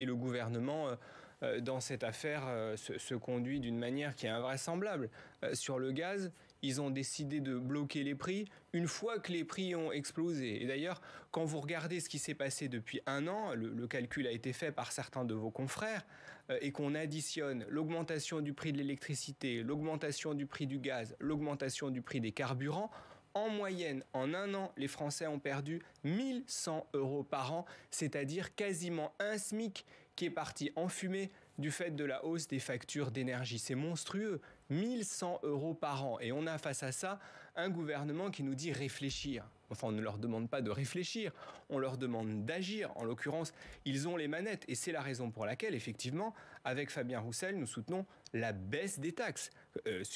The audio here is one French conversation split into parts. Et le gouvernement, dans cette affaire, se conduit d'une manière qui est invraisemblable. Sur le gaz, ils ont décidé de bloquer les prix une fois que les prix ont explosé. Et d'ailleurs, quand vous regardez ce qui s'est passé depuis un an, le calcul a été fait par certains de vos confrères, et qu'on additionne l'augmentation du prix de l'électricité, l'augmentation du prix du gaz, l'augmentation du prix des carburants, en moyenne, en un an, les Français ont perdu 1 100 € par an, c'est-à-dire quasiment un SMIC qui est parti en fumée du fait de la hausse des factures d'énergie. C'est monstrueux, 1 100 € par an. Et on a face à ça un gouvernement qui nous dit réfléchir. Enfin, on ne leur demande pas de réfléchir, on leur demande d'agir. En l'occurrence, ils ont les manettes. Et c'est la raison pour laquelle, effectivement, avec Fabien Roussel, nous soutenons la baisse des taxes.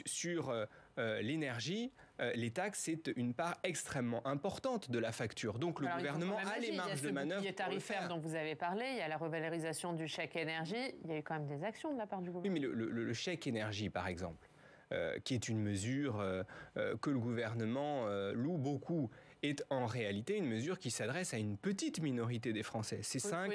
Sur l'énergie, les taxes, c'est une part extrêmement importante de la facture. Donc le gouvernement a les marges de manœuvre. Il y a ce bouclier tarifaire dont vous avez parlé, il y a la revalorisation du chèque énergie, il y a eu quand même des actions de la part du gouvernement. Oui, mais le chèque énergie, par exemple, qui est une mesure que le gouvernement loue beaucoup, est en réalité une mesure qui s'adresse à une petite minorité des Français. C'est 5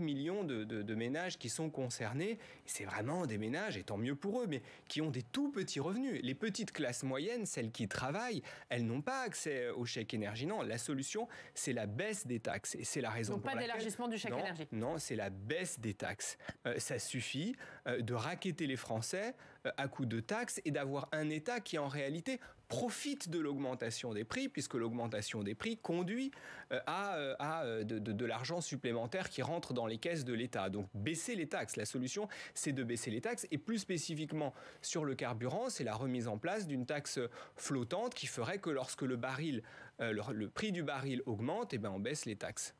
millions de ménages qui sont concernés. C'est vraiment des ménages, et tant mieux pour eux, mais qui ont des tout petits revenus. Les petites classes moyennes, celles qui travaillent, elles n'ont pas accès au chèque énergie. Non, la solution, c'est la baisse des taxes. Et c'est la raison pour laquelle... Donc pas d'élargissement du chèque énergie. Non, c'est la baisse des taxes. Ça suffit de racketter les Français à coup de taxes et d'avoir un État qui, en réalité, profite de l'augmentation des prix, puisque l'augmentation des prix conduit à de l'argent supplémentaire qui rentre dans les caisses de l'État. Donc baisser les taxes, la solution, c'est de baisser les taxes. Et plus spécifiquement sur le carburant, c'est la remise en place d'une taxe flottante qui ferait que lorsque le prix du baril augmente, eh ben on baisse les taxes.